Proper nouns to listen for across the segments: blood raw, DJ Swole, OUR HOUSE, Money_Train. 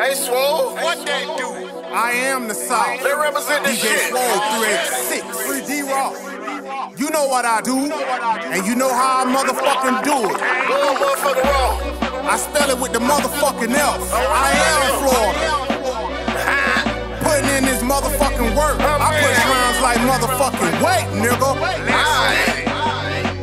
Hey, Swole, what that do? I am the South. They represent this DJ shit. DJ Swole 386. 3D Raw. You know what I do, and you know how I motherfucking do it. I spell it with the motherfucking F. I am Florida. Putting in this motherfucking work. I put rounds like motherfucking weight, nigga.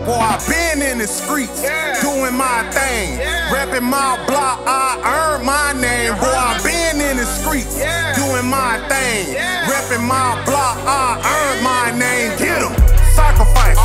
Boy, I been in the streets, doing my thing. Rapping my block, I earned my name. Boy, I been in the streets, doing my thing. Rapping my block, I earned my name. Get 'em, sacrifice,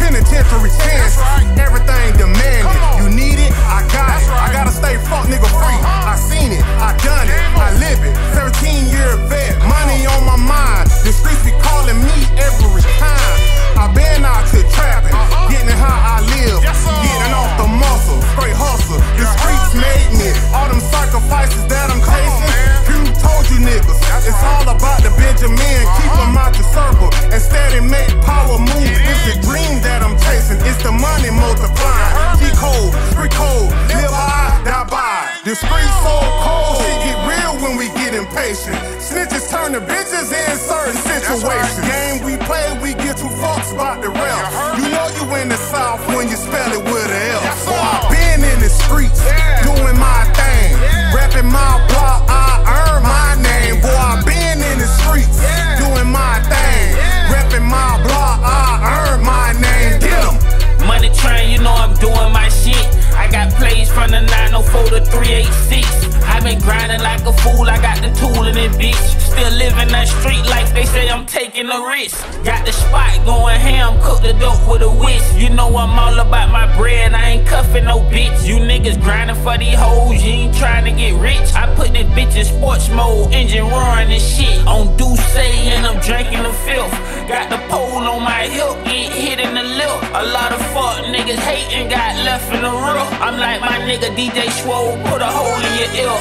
penitentiary sense. Everything demanded, you need it, I got it. I gotta stay fuck nigga free. I seen it, I done it, I live it. 17-year vet, money on my mind. The streets be calling me every time. I been out to trapping, getting how I live, getting off the muscle, straight hustle. The streets made me, all them sacrifices that I'm chasing. Who told you niggas? It's all about the Benjamin, keep them out the circle. Instead it make power moves, it's the dream that I'm chasing. It's the money multiplying, keep cold, free cold, live high, die by. The streets so cold, shit get real when we get impatient. Snitches turn to bitches in certain situations. Game we play, we get too fucked about the realm. You know you in the South when you spell it with an L. Boy, I been in the streets, doing my thing. Rapping my block, I earn my name. Boy, I been in the streets, doing my thing. Rapping my block, I earn my name. Get 'em. Money train, you know I'm doing my shit. I got plays from the 904 to 386. I been grinding like a fool, I got the tool in it, bitch. Still living that street life, they say I'm taking a risk. Got the spot going ham, cook the dope with a whisk. You know I'm all about my bread, I ain't cuffing no bitch. You niggas grinding for these hoes, you ain't trying to get rich. I put this bitch in sports mode, engine roaring and shit. On Douce and I'm drinking the filth. Got the pole on my hip, get hit in the lip. A lot of fuck niggas hating, got left in the room. I'm like my nigga DJ Swole, put a hole in your ear.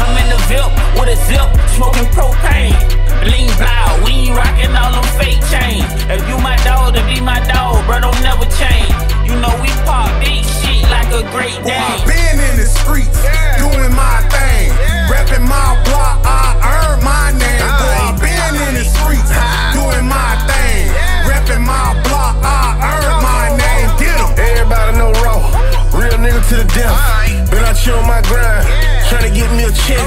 I'm in the VIP with a zip, smoking propane. Lean blow, we ain't rocking all them fake chains. If you my dog, then be my dog, bro, don't never change. You know we pop big shit like a great day. Well, I been in the streets, doing my thing. Rapping my block, I earned my name. Boy, I been in the streets, doing my thing. Rapping my block, I earned my name. Get 'em. Everybody know Raw, real nigga to the death. Been out here on my grind, tryna get me a check.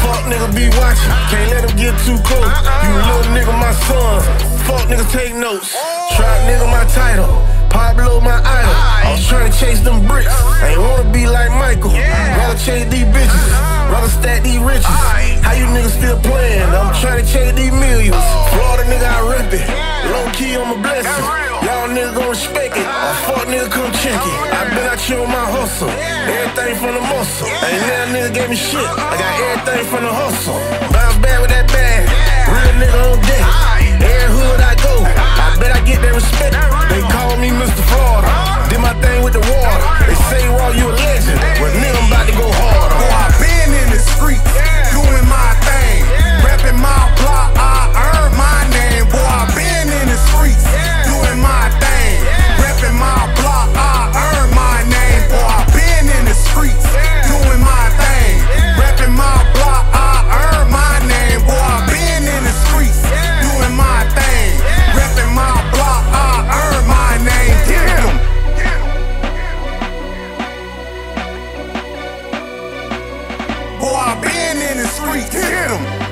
Fuck nigga be watching, can't let him get too close. You little nigga my son, fuck nigga take notes. Trap nigga my title, Pablo my idol. I was tryna chase them bricks, ain't wanna be like Michael. Rather chase these bitches, rather stack these riches. How you niggas still playing? I'm tryna chase these millions. Florida nigga I rip it, low key on my blessing. Y'all niggas gon' respect it, a fuck nigga come check it. I been out here on my hustle, everything from the muscle. Ain't now nigga gave me shit, I got everything from the hustle. Bounce back with that bag, real nigga on deck. Every hood I go, I bet I get that respect. They call me Mr. Florida, did my thing with the water. They say Raw you a legend, well nigga I'm about to go harder. Boy, I been in the streets, doing my thing. Rapping my block, I earned my name. Boy, I been in the streets, doing my thing. Rapping my block, I earned my name. Boy, I been in the streets, doing my thing. Rapping my block, I earned my name. Boy, I been in the streets, doing my thing. Rapping my block, I earned my name. Get 'em. Boy, I been in the streets, get 'em.